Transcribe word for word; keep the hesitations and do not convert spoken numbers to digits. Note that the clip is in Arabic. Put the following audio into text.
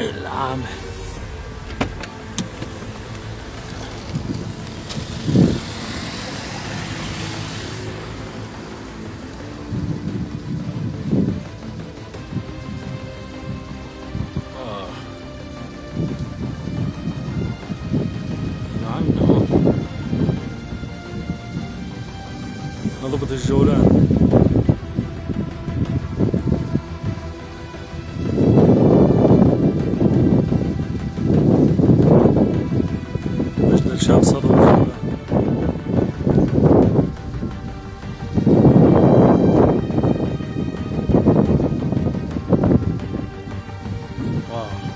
العام. نضبط الجولان. شاب صدر الجولان. واو.